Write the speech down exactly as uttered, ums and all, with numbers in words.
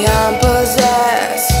me I'm possessed.